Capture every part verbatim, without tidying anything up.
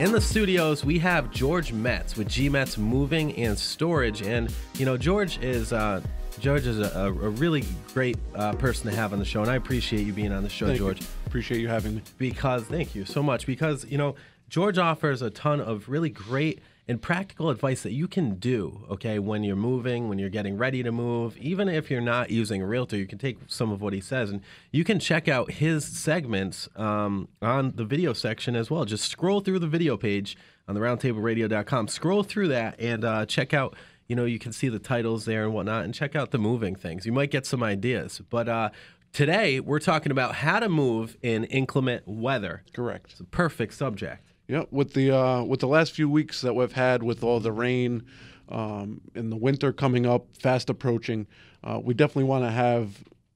In the studios, we have George Metz with G Metz Moving and Storage. And, you know, George is uh, George is a, a really great uh, person to have on the show. And I appreciate you being on the show, thank George. You. Appreciate you having me. Because, thank you so much. Because, you know, George offers a ton of really great and practical advice that you can do, okay, when you're moving, when you're getting ready to move. Even if you're not using a realtor, you can take some of what he says. And you can check out his segments um, on the video section as well. Just scroll through the video page on the roundtable radio dot com. Scroll through that and uh, check out, you know, you can see the titles there and whatnot. And check out the moving things. You might get some ideas. But uh, today we're talking about how to move in inclement weather. Correct. It's a perfect subject. Yeah, you know, with the uh, with the last few weeks that we've had with all the rain um, and the winter coming up, fast approaching, uh, we definitely want to have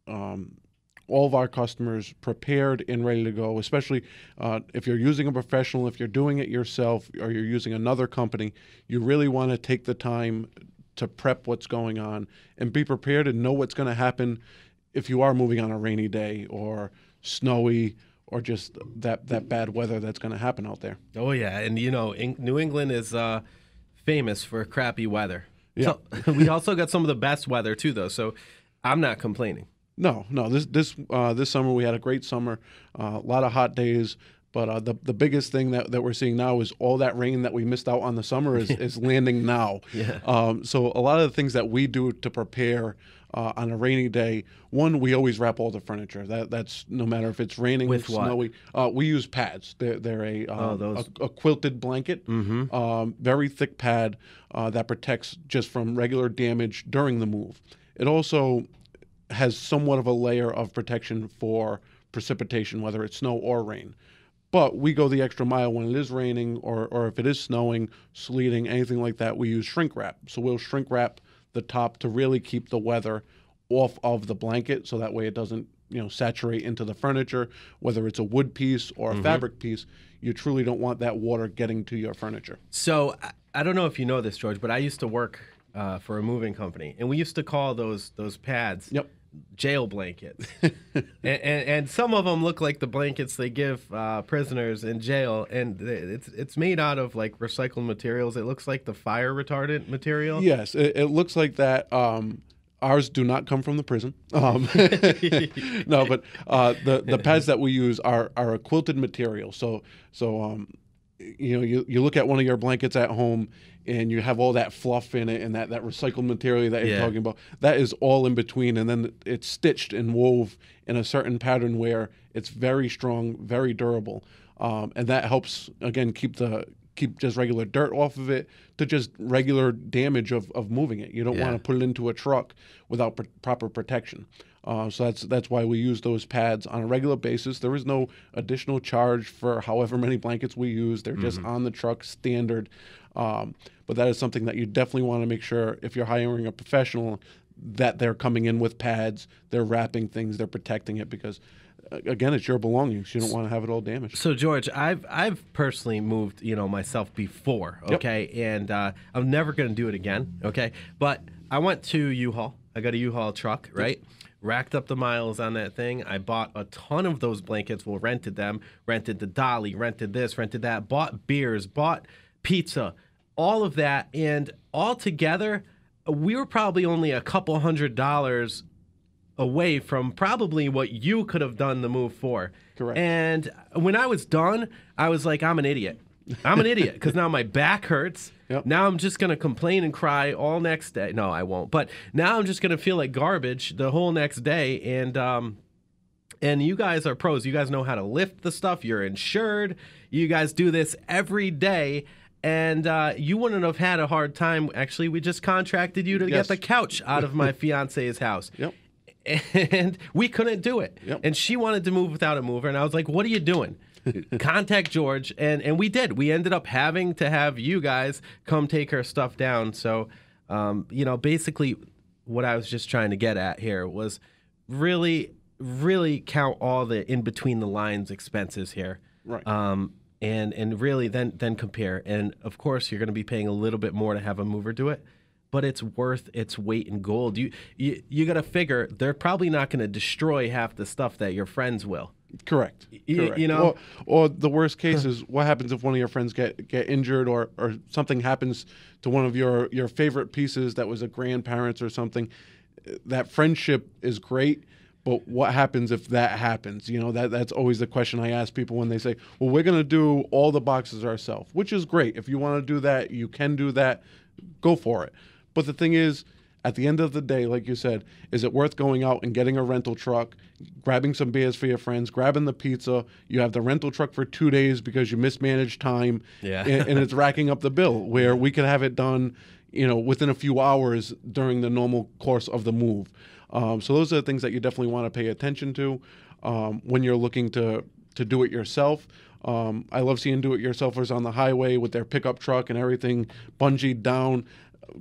um, all of our customers prepared and ready to go, especially uh, if you're using a professional, if you're doing it yourself, or you're using another company. You really want to take the time to prep what's going on and be prepared and know what's going to happen if you are moving on a rainy day or snowy, or just that, that bad weather that's going to happen out there. Oh, yeah. And, you know, in, New England is uh, famous for crappy weather. Yeah. So, we also got some of the best weather, too, though. So I'm not complaining. No, no. This this uh, this summer we had a great summer, uh, a lot of hot days. But uh, the, the biggest thing that, that we're seeing now is all that rain that we missed out on the summer is, is landing now. Yeah. Um, so a lot of the things that we do to prepare Uh, on a rainy day, one, we always wrap all the furniture. That, that's no matter if it's raining, with snowy. Uh, we use pads. They're, they're a, um, oh, those. a a quilted blanket, mm-hmm. um, very thick pad uh, that protects just from regular damage during the move. It also has somewhat of a layer of protection for precipitation, whether it's snow or rain. But we go the extra mile when it is raining or, or if it is snowing, sleeting, anything like that, we use shrink wrap. So we'll shrink wrap the top to really keep the weather off of the blanket, so that way it doesn't, you know, saturate into the furniture, whether it's a wood piece or a mm-hmm. fabric piece. You truly don't want that water getting to your furniture. So I don't know if you know this, George, but I used to work uh, for a moving company, and we used to call those those pads yep. jail blankets. and, and, and some of them look like the blankets they give uh, prisoners in jail, and it's it's made out of like recycled materials. It looks like the fire retardant material. Yes, it, it looks like that. Um, ours do not come from the prison. Um, no, but uh, the the pads that we use are are a quilted material. So so. Um, You know, you, you look at one of your blankets at home and you have all that fluff in it and that, that recycled material that you're yeah. talking about. That is all in between, and then it's stitched and wove in a certain pattern where it's very strong, very durable. Um, and that helps, again, keep the keep just regular dirt off of it to just regular damage of, of moving it. You don't yeah. want to put it into a truck without pr- proper protection. Uh, so that's that's why we use those pads on a regular basis. There is no additional charge for however many blankets we use. They're just mm-hmm. on the truck standard. Um, but that is something that you definitely want to make sure if you're hiring a professional that they're coming in with pads, they're wrapping things, they're protecting it because, again, it's your belongings. You don't want to have it all damaged. So, George, I've I've personally moved, you know, myself before, okay? Yep. And uh, I'm never going to do it again, okay? But I went to U-Haul. I got a U-Haul truck, right? Yep. Racked up the miles on that thing. I bought a ton of those blankets. Well, rented them, rented the dolly, rented this, rented that, bought beers, bought pizza, all of that. And all together, we were probably only a couple hundred dollars away from probably what you could have done the move for. Correct. And when I was done, I was like, I'm an idiot. I'm an idiot because now my back hurts. Yep. Now I'm just going to complain and cry all next day. No, I won't. But now I'm just going to feel like garbage the whole next day. And um, and you guys are pros. You guys know how to lift the stuff. You're insured. You guys do this every day. And uh, you wouldn't have had a hard time. Actually, we just contracted you to yes. get the couch out of my fiance's house. Yep. And we couldn't do it. Yep. And she wanted to move without a mover. And I was like, what are you doing? Contact George, and, and we did. We ended up having to have you guys come take her stuff down. So, um, you know, basically what I was just trying to get at here was really, really count all the in-between-the-lines expenses here. Right. Um, and, and really then, then compare. And, of course, you're going to be paying a little bit more to have a mover do it, but it's worth its weight in gold. You, you, you got to figure they're probably not going to destroy half the stuff that your friends will. Correct. Y- Correct. You know, or, or the worst case is what happens if one of your friends get, get injured or, or something happens to one of your, your favorite pieces that was a grandparent's or something. That friendship is great, but what happens if that happens? You know, that that's always the question I ask people when they say, well, we're going to do all the boxes ourselves, which is great. If you want to do that, you can do that. Go for it. But the thing is, at the end of the day, like you said, is it worth going out and getting a rental truck, grabbing some beers for your friends, grabbing the pizza? You have the rental truck for two days because you mismanaged time, yeah. and, and it's racking up the bill, where we could have it done, you know, within a few hours during the normal course of the move. Um, so those are the things that you definitely want to pay attention to um, when you're looking to to do it yourself. Um, I love seeing do-it-yourselfers on the highway with their pickup truck and everything bungeed down.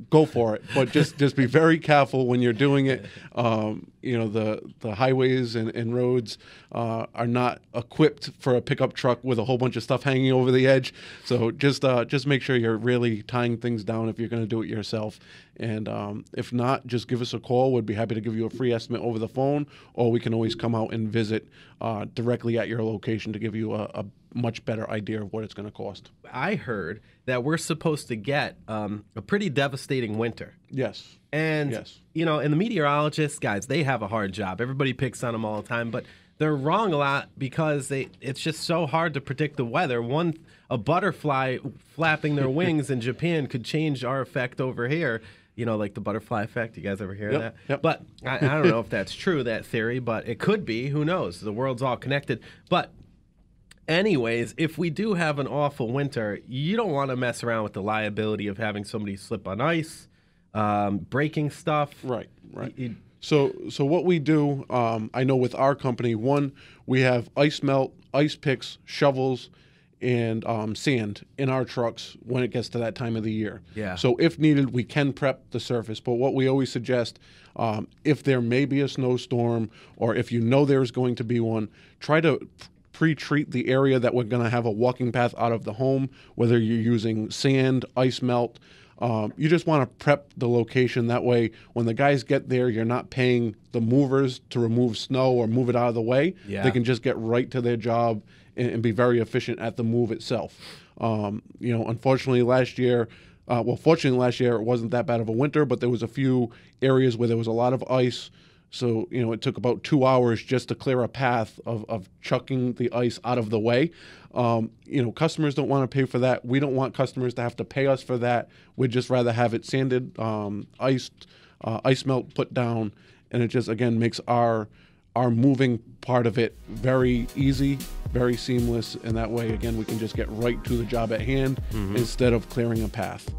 Go for it, but just, just be very careful when you're doing it. Um, you know, the the highways and, and roads uh, are not equipped for a pickup truck with a whole bunch of stuff hanging over the edge. So just uh, just make sure you're really tying things down if you're going to do it yourself. And um, if not, just give us a call. We'd be happy to give you a free estimate over the phone, or we can always come out and visit uh, directly at your location to give you a, a much better idea of what it's going to cost. I heard that we're supposed to get um, a pretty devastating winter. Yes. And, yes. you know, and the meteorologists, guys, they have a hard job. Everybody picks on them all the time, but they're wrong a lot because they it's just so hard to predict the weather. One, a butterfly flapping their wings in Japan could change our effect over here. You know, like the butterfly effect. You guys ever hear yep, that? Yep. But I, I don't know if that's true, that theory, but it could be. Who knows? The world's all connected. But anyways, if we do have an awful winter, you don't want to mess around with the liability of having somebody slip on ice, um, breaking stuff. Right, right. It, so so what we do, um, I know with our company, one, we have ice melt, ice picks, shovels, and um, sand in our trucks when it gets to that time of the year. Yeah. So if needed, we can prep the surface. But what we always suggest, um, if there may be a snowstorm or if you know there's going to be one, try to pre-treat the area that we're going to have a walking path out of the home, whether you're using sand, ice melt. Um, you just want to prep the location. That way, when the guys get there, you're not paying the movers to remove snow or move it out of the way. Yeah. They can just get right to their job and, and be very efficient at the move itself. Um, you know, unfortunately, last year, uh, well, fortunately, last year, it wasn't that bad of a winter, but there was a few areas where there was a lot of ice. So, you know, it took about two hours just to clear a path of, of chucking the ice out of the way. Um, you know, customers don't want to pay for that. We don't want customers to have to pay us for that. We'd just rather have it sanded, um, iced, uh, ice melt put down. And it just, again, makes our our moving part of it very easy, very seamless. And that way, again, we can just get right to the job at hand mm-hmm. instead of clearing a path.